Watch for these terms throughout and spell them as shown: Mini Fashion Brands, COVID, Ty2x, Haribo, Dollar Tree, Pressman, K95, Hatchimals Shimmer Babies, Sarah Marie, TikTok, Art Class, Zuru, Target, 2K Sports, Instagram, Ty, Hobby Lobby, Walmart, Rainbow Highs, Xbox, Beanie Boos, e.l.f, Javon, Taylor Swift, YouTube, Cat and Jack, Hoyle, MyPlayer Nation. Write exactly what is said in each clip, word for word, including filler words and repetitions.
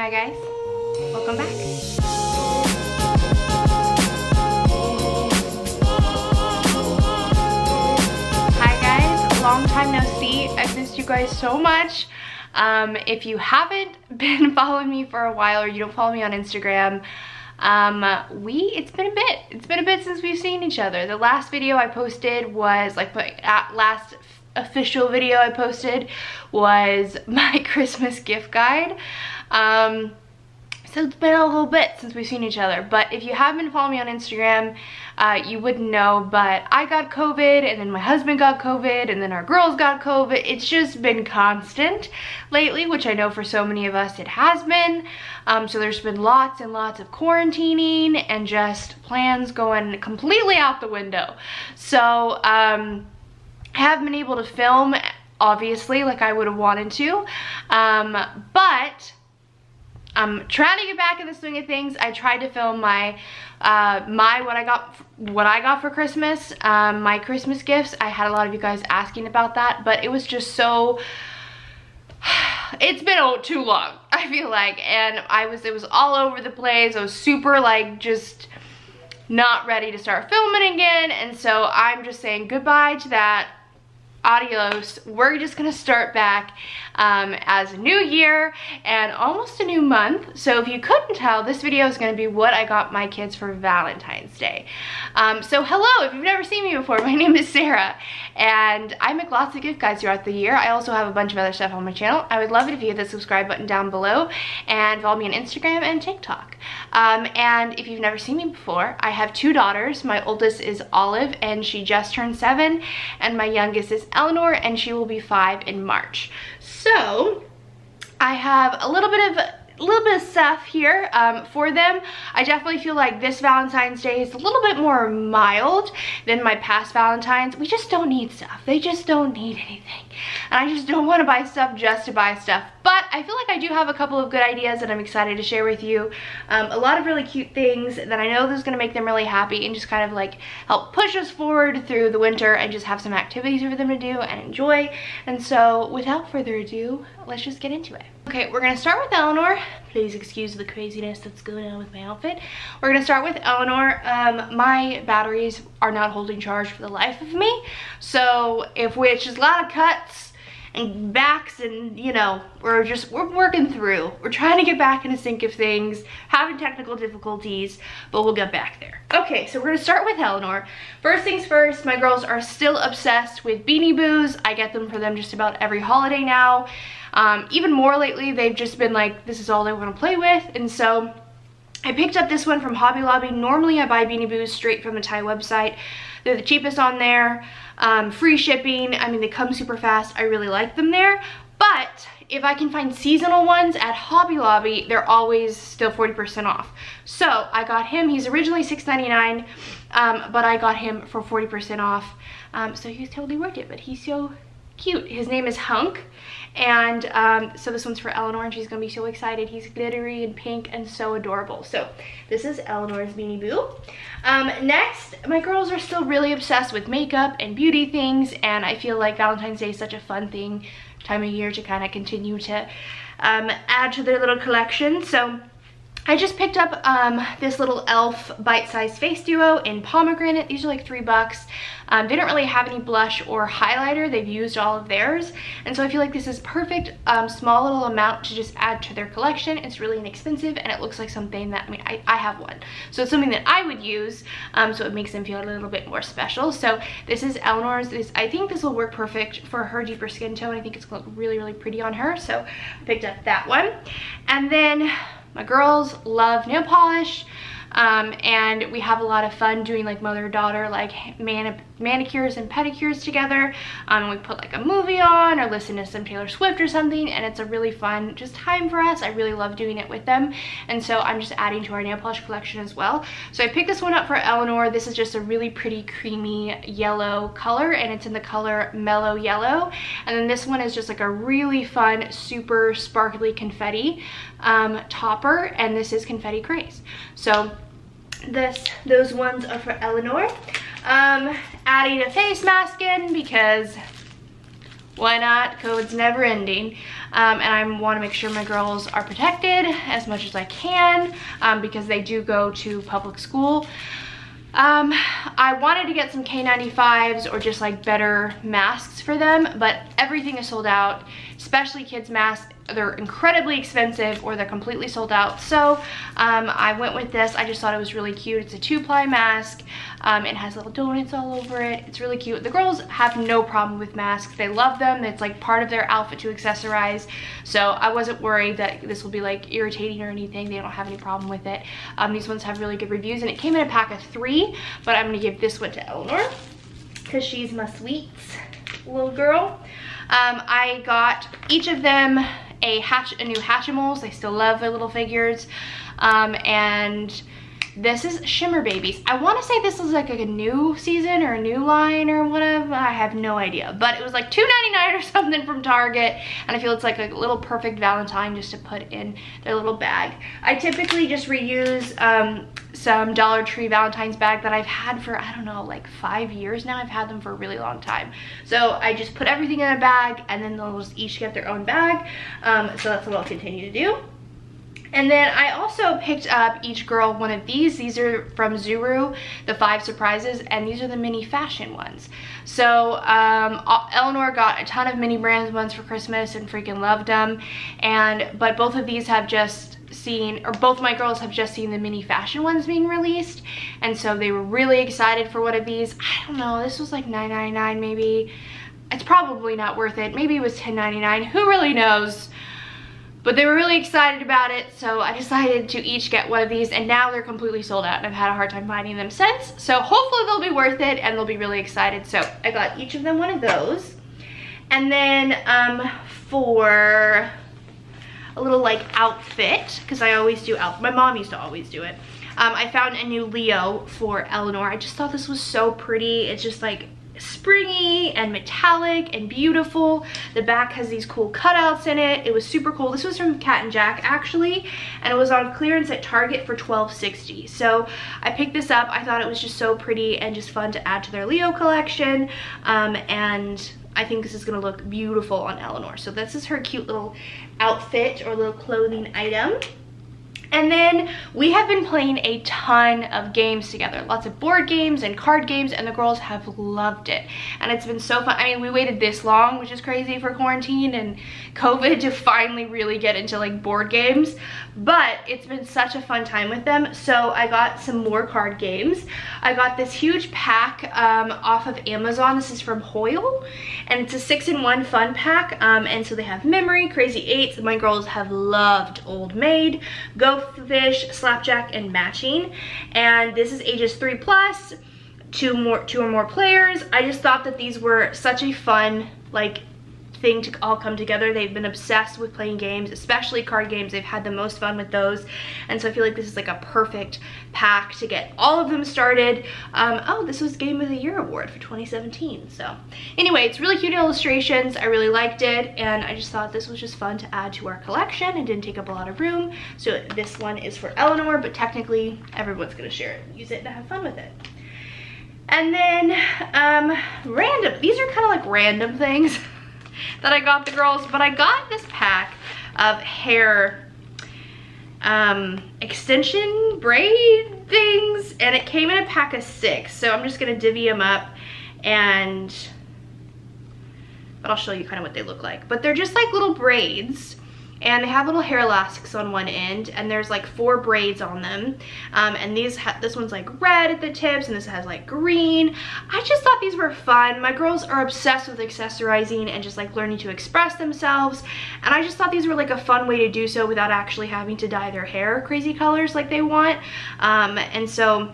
Hi guys, welcome back. Hi guys, long time no see. I've missed you guys so much. Um, if you haven't been following me for a while or you don't follow me on Instagram, um we it's been a bit it's been a bit since we've seen each other. The last video I posted was like my last official video I posted was my Christmas gift guide, um so it's been a little bit since we've seen each other. But if you have been following me on Instagram, uh you wouldn't know, but I got COVID, and then my husband got COVID, and then our girls got COVID. It's just been constant lately, which I know for so many of us it has been. Um so there's been lots and lots of quarantining and just plans going completely out the window. So um I haven't been able to film, obviously, like I would have wanted to, um but I'm trying to get back in the swing of things. I tried to film my uh my what I got what I got for Christmas, um my Christmas gifts. I had a lot of you guys asking about that, but it was just so it's been too long, I feel like, and I was it was all over the place. I was super like just not ready to start filming again, and so I'm just saying goodbye to that. Adios. We're just gonna start back um, as a new year and almost a new month. So if you couldn't tell, this video is gonna be what I got my kids for Valentine's Day. Um, so hello, if you've never seen me before, my name is Sarah, and I make lots of gift guides throughout the year. I also have a bunch of other stuff on my channel. I would love it if you hit the subscribe button down below and follow me on Instagram and TikTok. Um, and if you've never seen me before, I have two daughters. My oldest is Olive, and she just turned seven, and my youngest is Eleanor, and she will be five in March. So I have a little bit of a little bit of stuff here um, for them. I definitely feel like this Valentine's Day is a little bit more mild than my past Valentines. We just don't need stuff. They just don't need anything, and I just don't want to buy stuff just to buy stuff. But I feel like I do have a couple of good ideas that I'm excited to share with you. Um, a lot of really cute things that I know this is going to make them really happy and just kind of like help push us forward through the winter and just have some activities for them to do and enjoy. And so without further ado, let's just get into it. Okay, we're going to start with Eleanor. Please excuse the craziness that's going on with my outfit. We're going to start with Eleanor. Um, my batteries are not holding charge for the life of me. So if we, it's just a lot of cuts and backs, and you know, we're just we're working through we're trying to get back in a sync of things, having technical difficulties, but we'll get back there. Okay, so we're gonna start with Eleanor. First things first, my girls are still obsessed with Beanie Boos. I get them for them just about every holiday now. Um, even more lately, they've just been like, this is all they want to play with. And so I picked up this one from Hobby Lobby. Normally I buy Beanie Boos straight from the Ty website. They're the cheapest on there, um, free shipping. I mean, they come super fast. I really like them there. But if I can find seasonal ones at Hobby Lobby, they're always still forty percent off. So I got him. He's originally six ninety-nine, um, but I got him for forty percent off. Um, so he's totally worth it, but he's so cute. His name is Hunk, and um, so this one's for Eleanor, and she's gonna be so excited. He's glittery and pink and so adorable. So this is Eleanor's Beanie Boo. Um, next, my girls are still really obsessed with makeup and beauty things, and I feel like Valentine's Day is such a fun thing, time of year to kind of continue to um, add to their little collection. So I just picked up um, this little e l f bite-sized face duo in pomegranate. These are like three bucks. Um, they don't really have any blush or highlighter. They've used all of theirs. And so I feel like this is perfect um, small little amount to just add to their collection. It's really inexpensive, and it looks like something that, I mean, I, I have one. So it's something that I would use. Um, so it makes them feel a little bit more special. So this is Eleanor's. This, I think this will work perfect for her deeper skin tone. I think it's going to look really, really pretty on her. So I picked up that one. And then my girls love nail polish, um, and we have a lot of fun doing like mother-daughter like mani manicures and pedicures together. Um, we put like a movie on or listen to some Taylor Swift or something, and it's a really fun just time for us. I really love doing it with them, and so I'm just adding to our nail polish collection as well. So I picked this one up for Eleanor. This is just a really pretty creamy yellow color, and it's in the color Mellow Yellow. And then this one is just like a really fun, super sparkly confetti um topper, and this is Confetti Craze. So this those ones are for Eleanor. Um adding a face mask in because Why not? Code's never ending. Um, and I want to make sure my girls are protected as much as I can um, because they do go to public school. Um, I wanted to get some K ninety-fives or just like better masks for them, but everything is sold out, especially kids' masks. They're incredibly expensive or they're completely sold out. So um, I went with this. I just thought it was really cute. It's a two-ply mask. Um, it has little donuts all over it. It's really cute. The girls have no problem with masks. They love them. It's like part of their outfit to accessorize. So I wasn't worried that this will be like irritating or anything. They don't have any problem with it. Um, these ones have really good reviews and it came in a pack of three, but I'm gonna give this one to Eleanor because she's my sweets little girl. Um, I got each of them a hatch a new Hatchimals. I still love their little figures. Um, and this is Shimmer Babies. I want to say this is like a new season or a new line or whatever. I have no idea. But it was like two ninety-nine or something from Target. And I feel it's like a little perfect Valentine just to put in their little bag. I typically just reuse um, some Dollar Tree Valentine's bag that I've had for, I don't know, like five years now. I've had them for a really long time. So I just put everything in a bag and then they'll just each get their own bag. Um, so that's what I'll continue to do. And then I also picked up each girl one of these. These are from Zuru, the five surprises, and these are the mini fashion ones. So um, Eleanor got a ton of mini brands ones for Christmas and freaking loved them. And but both of these have just seen, or both my girls have just seen the mini fashion ones being released, and so they were really excited for one of these. I don't know. This was like nine ninety-nine maybe. It's probably not worth it. Maybe it was ten ninety-nine. Who really knows? But they were really excited about it, so I decided to each get one of these, and now they're completely sold out, and I've had a hard time finding them since. So hopefully they'll be worth it, and they'll be really excited. So I got each of them one of those. And then um, for a little like outfit, because I always do outfit. My mom used to always do it. Um, I found a new Leo for Eleanor. I just thought this was so pretty. It's just like springy and metallic and beautiful. The back has these cool cutouts in it. It was super cool. This was from Cat and Jack actually, and it was on clearance at Target for twelve sixty. So I picked this up. I thought it was just so pretty and just fun to add to their Leo collection. Um, and I think this is gonna look beautiful on Eleanor. So this is her cute little outfit or little clothing item. And then we have been playing a ton of games together, lots of board games and card games, and the girls have loved it. And it's been so fun. I mean, we waited this long, which is crazy for quarantine and COVID, to finally really get into like board games. But it's been such a fun time with them. So I got some more card games. I got this huge pack um, off of Amazon. This is from Hoyle, and it's a six in one fun pack. Um, and so they have Memory, Crazy Eights. My girls have loved Old Maid, Go Fish, Slapjack, and Matching. And this is ages three plus, two more two or more players. I just thought that these were such a fun like thing to all come together. They've been obsessed with playing games, especially card games. They've had the most fun with those, and so I feel like this is like a perfect pack to get all of them started. Um, oh, this was Game of the Year award for twenty seventeen. So anyway, it's really cute illustrations. I really liked it, and I just thought this was just fun to add to our collection. It didn't take up a lot of room. So this one is for Eleanor, but technically everyone's gonna share it, use it, and have fun with it. And then um, random, these are kind of like random things that I got the girls, but I got this pack of hair um, extension braid things, and it came in a pack of six. So I'm just gonna divvy them up, and but I'll show you kind of what they look like. But they're just like little braids, and they have little hair elastics on one end, and there's like four braids on them. Um, and these, ha this one's like red at the tips, and this has like green. I just thought these were fun. My girls are obsessed with accessorizing and just like learning to express themselves. And I just thought these were like a fun way to do so without actually having to dye their hair crazy colors like they want. Um, and so,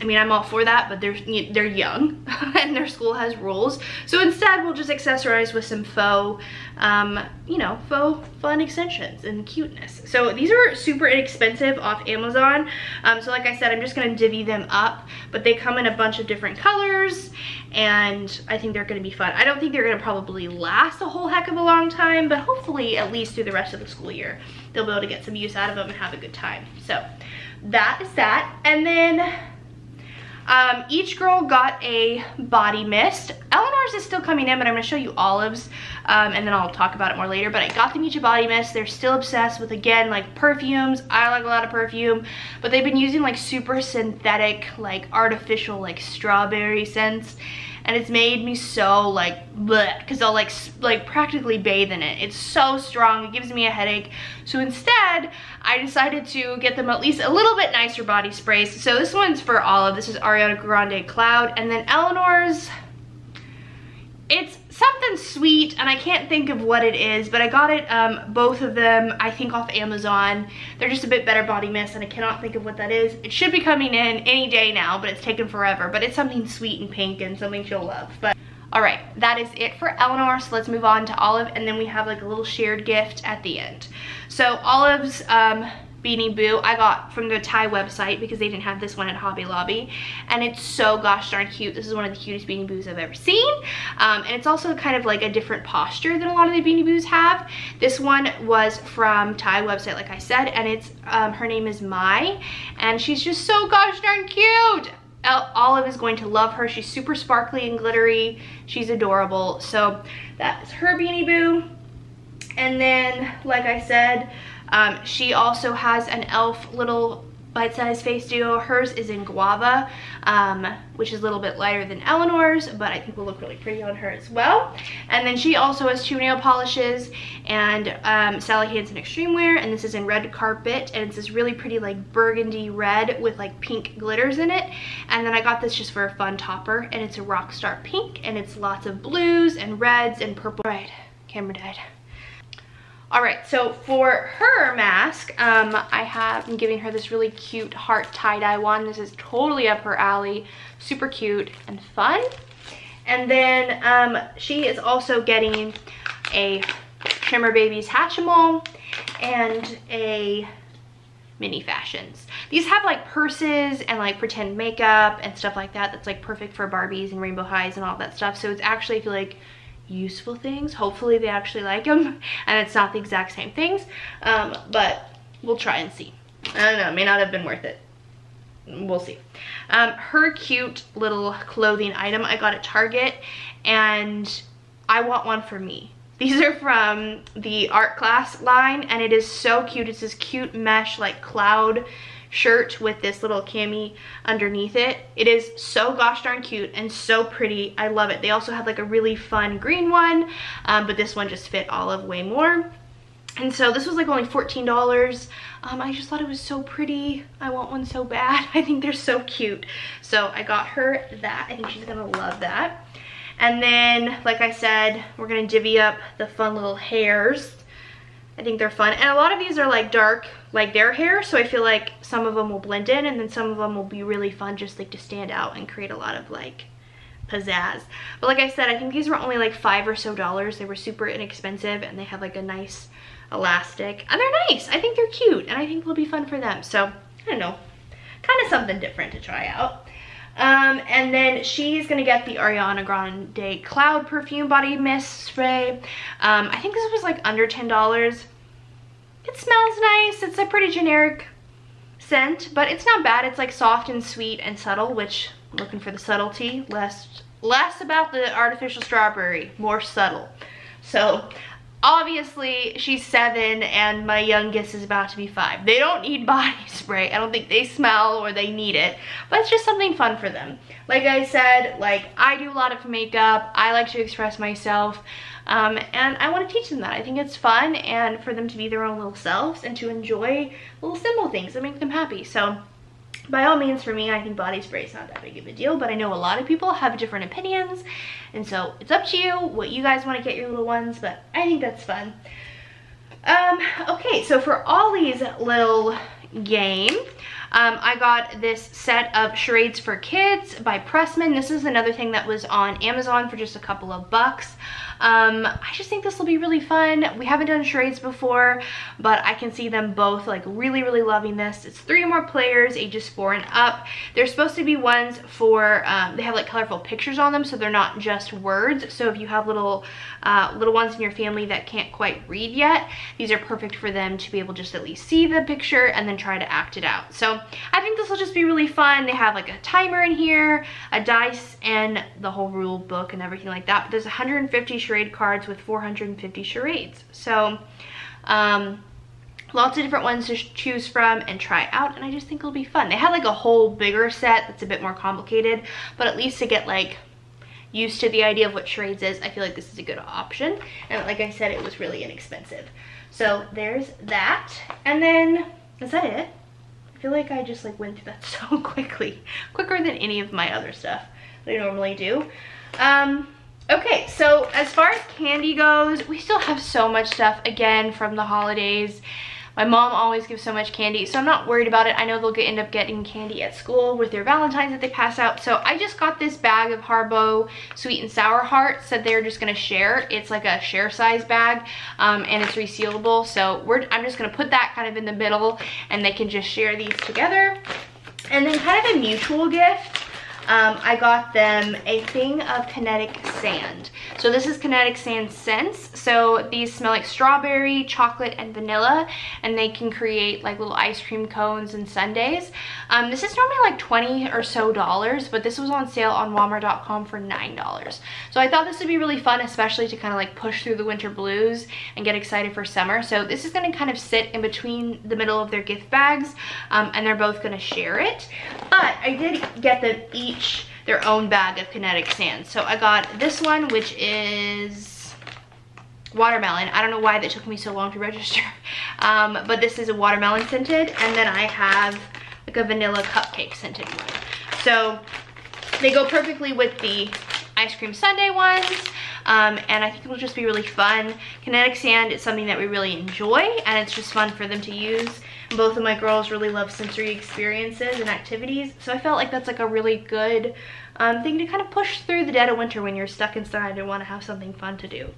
I mean, I'm all for that, but they're, they're young and their school has rules. So instead we'll just accessorize with some faux, um, you know, faux fun extensions and cuteness. So these are super inexpensive off Amazon. Um, so like I said, I'm just gonna divvy them up, but they come in a bunch of different colors, and I think they're gonna be fun. I don't think they're gonna probably last a whole heck of a long time, but hopefully at least through the rest of the school year, they'll be able to get some use out of them and have a good time. So that is that. And then Um, each girl got a body mist. Eleanor's is still coming in, but I'm going to show you Olive's, um, and then I'll talk about it more later. But I got them each a body mist. They're still obsessed with, again, like perfumes. I like a lot of perfume, but they've been using like super synthetic, like artificial, like strawberry scents. And it's made me so like bleh, because I'll like like practically bathe in it. It's so strong, it gives me a headache. So instead, I decided to get them at least a little bit nicer body sprays. So this one's for Olive, this is Ariana Grande Cloud, and then Eleanor's, it's something sweet, and I can't think of what it is, but I got it, um, both of them, I think off Amazon. They're just a bit better body mist, and I cannot think of what that is. It should be coming in any day now, but it's taken forever. But it's something sweet and pink and something she'll love. But all right, that is it for Eleanor, so let's move on to Olive, and then we have like a little shared gift at the end. So Olive's, um... Beanie Boo I got from the Ty website because they didn't have this one at Hobby Lobby, and it's so gosh darn cute. This is one of the cutest Beanie Boos I've ever seen, um, and it's also kind of like a different posture than a lot of the Beanie Boos have. This one was from Ty website, like I said, and it's um, her name is Mai, and she's just so gosh darn cute. Olive is going to love her. She's super sparkly and glittery. She's adorable. So that's her Beanie Boo. And then, like I said, Um, she also has an e l f little bite-sized face duo. Hers is in guava, um, which is a little bit lighter than Eleanor's, but I think will look really pretty on her as well. And then she also has two nail polishes and um, Sally Hansen Extreme Wear, and this is in Red Carpet, and it's this really pretty like burgundy red with like pink glitters in it. And then I got this just for a fun topper, and it's a Rockstar Pink, and it's lots of blues and reds and purple. Right, camera died. Alright, so for her mask, um, I have, I'm giving her this really cute heart tie-dye one. This is totally up her alley, super cute and fun. And then um, she is also getting a Shimmer Babies Hatchimal and a Mini Fashions. These have like purses and like pretend makeup and stuff like that that's like perfect for Barbies and Rainbow Highs and all that stuff. So it's actually, I feel like, useful things. Hopefully they actually like them and it's not the exact same things, um, but we'll try and see. I don't know, it may not have been worth it. We'll see. Um, her cute little clothing item I got at Target, and I want one for me. These are from the Art Class line, and it is so cute. It's this cute mesh like cloud shirt with this little cami underneath it. It is so gosh darn cute and so pretty. I love it. They also had like a really fun green one, um, but this one just fit Olive way more. And so this was like only fourteen dollars. Um, I just thought it was so pretty. I want one so bad. I think they're so cute. So I got her that. I think she's gonna love that. And then, like I said, we're gonna divvy up the fun little hairs. I think they're fun, and a lot of these are like dark like their hair, so I feel like some of them will blend in, and then some of them will be really fun just like to stand out and create a lot of like pizzazz. But like I said, I think these were only like five or so dollars. They were super inexpensive, and they have like a nice elastic, and they're nice. I think they're cute, and I think they'll be fun for them. So I don't know, kind of something different to try out. Um, and then she's gonna get the Ariana Grande Cloud perfume body mist spray. Um, I think this was like under ten dollars. It smells nice. It's a pretty generic scent, but it's not bad. It's like soft and sweet and subtle, which I'm looking for the subtlety. Less, less about the artificial strawberry, more subtle. So obviously she's seven and my youngest is about to be five. They don't need body spray. I don't think they smell or they need it, but it's just something fun for them. Like I said, like I do a lot of makeup. I like to express myself, um, and I want to teach them that. I think it's fun, and for them to be their own little selves and to enjoy little simple things that make them happy. So by all means, for me, I think body spray is not that big of a deal, but I know a lot of people have different opinions, and so it's up to you what you guys want to get your little ones, but I think that's fun. Um, okay, so for Ollie's little game, um, I got this set of Charades for Kids by Pressman. This is another thing that was on Amazon for just a couple of bucks. Um, I just think this will be really fun. We haven't done charades before, but I can see them both like really, really loving this. It's three more players, ages four and up. They're supposed to be ones for, um, they have like colorful pictures on them, so they're not just words. So if you have little, uh, little ones in your family that can't quite read yet, these are perfect for them to be able just at least see the picture and then try to act it out. So I think this will just be really fun. They have like a timer in here, a dice, and the whole rule book and everything like that. But there's one hundred fifty charade cards with four hundred fifty charades. So um, lots of different ones to choose from and try out, and I just think it'll be fun. They had like a whole bigger set that's a bit more complicated, but at least to get like used to the idea of what charades is, I feel like this is a good option. And like I said, it was really inexpensive. So there's that. And then, is that it? I feel like I just like went through that so quickly, quicker than any of my other stuff that I normally do. Um, okay, so as far as candy goes, we still have so much stuff again from the holidays. My mom always gives so much candy, so I'm not worried about it. I know they'll get, end up getting candy at school with their Valentines that they pass out. So I just got this bag of Haribo Sweet and Sour Hearts that they're just going to share. It's like a share size bag, um, and it's resealable. So we're, I'm just going to put that kind of in the middle, and they can just share these together. And then kind of a mutual gift. Um, I got them a thing of kinetic sand. So this is kinetic sand scents. So these smell like strawberry, chocolate, and vanilla, and they can create like little ice cream cones and sundaes. Um, this is normally like twenty or so dollars, but this was on sale on Walmart dot com for nine dollars. So I thought this would be really fun, especially to kind of like push through the winter blues and get excited for summer. So this is going to kind of sit in between the middle of their gift bags, um, and they're both going to share it. But I did get them each their own bag of kinetic sand. So I got this one, which is watermelon. I don't know why that took me so long to register, um, but this is a watermelon scented, and then I have like a vanilla cupcake scented one. So they go perfectly with the ice cream sundae ones, um, and I think it'll just be really fun. Kinetic sand is something that we really enjoy, and it's just fun for them to use. Both of my girls really love sensory experiences and activities, so I felt like that's like a really good um, thing to kind of push through the dead of winter when you're stuck inside and want to have something fun to do.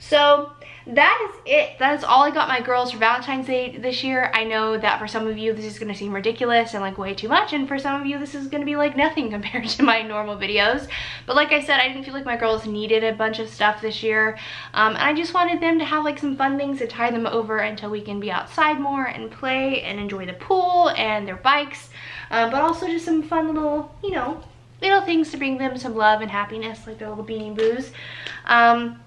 So that is it. That is all I got my girls for Valentine's Day this year. I know that for some of you this is going to seem ridiculous and like way too much, and for some of you this is going to be like nothing compared to my normal videos. But like I said, I didn't feel like my girls needed a bunch of stuff this year, um, and I just wanted them to have like some fun things to tie them over until we can be outside more and play and enjoy the pool and their bikes, um, but also just some fun little, you know, little things to bring them some love and happiness, like their little Beanie Boos. Um,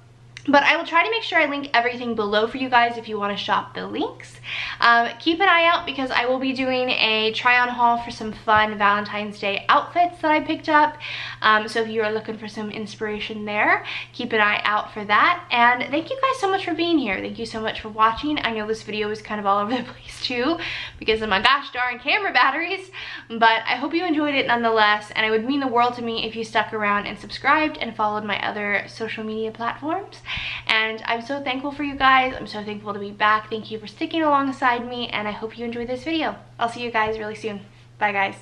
but I will try to make sure I link everything below for you guys if you want to shop the links. Um, keep an eye out because I will be doing a try on haul for some fun Valentine's Day outfits that I picked up. Um, so if you are looking for some inspiration there, keep an eye out for that. And thank you guys so much for being here. Thank you so much for watching. I know this video is kind of all over the place too because of my gosh darn camera batteries, but I hope you enjoyed it nonetheless. And it would mean the world to me if you stuck around and subscribed and followed my other social media platforms. And I'm so thankful for you guys. I'm so thankful to be back. Thank you for sticking alongside me, and I hope you enjoyed this video. I'll see you guys really soon. Bye guys.